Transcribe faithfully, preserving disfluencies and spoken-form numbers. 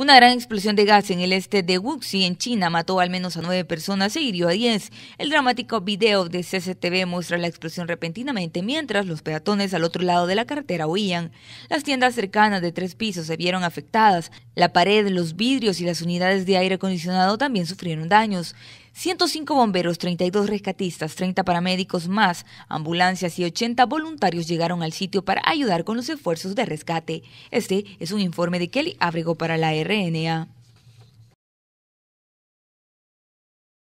Una gran explosión de gas en el este de Wuxi, en China, mató al menos a nueve personas e hirió a diez. El dramático video de C C T V muestra la explosión repentinamente mientras los peatones al otro lado de la carretera huían. Las tiendas cercanas de tres pisos se vieron afectadas. La pared, los vidrios y las unidades de aire acondicionado también sufrieron daños. ciento cinco bomberos, treinta y dos rescatistas, treinta paramédicos más, ambulancias y ochenta voluntarios llegaron al sitio para ayudar con los esfuerzos de rescate. Este es un informe de Kelly Ábrego para la R. Reinea.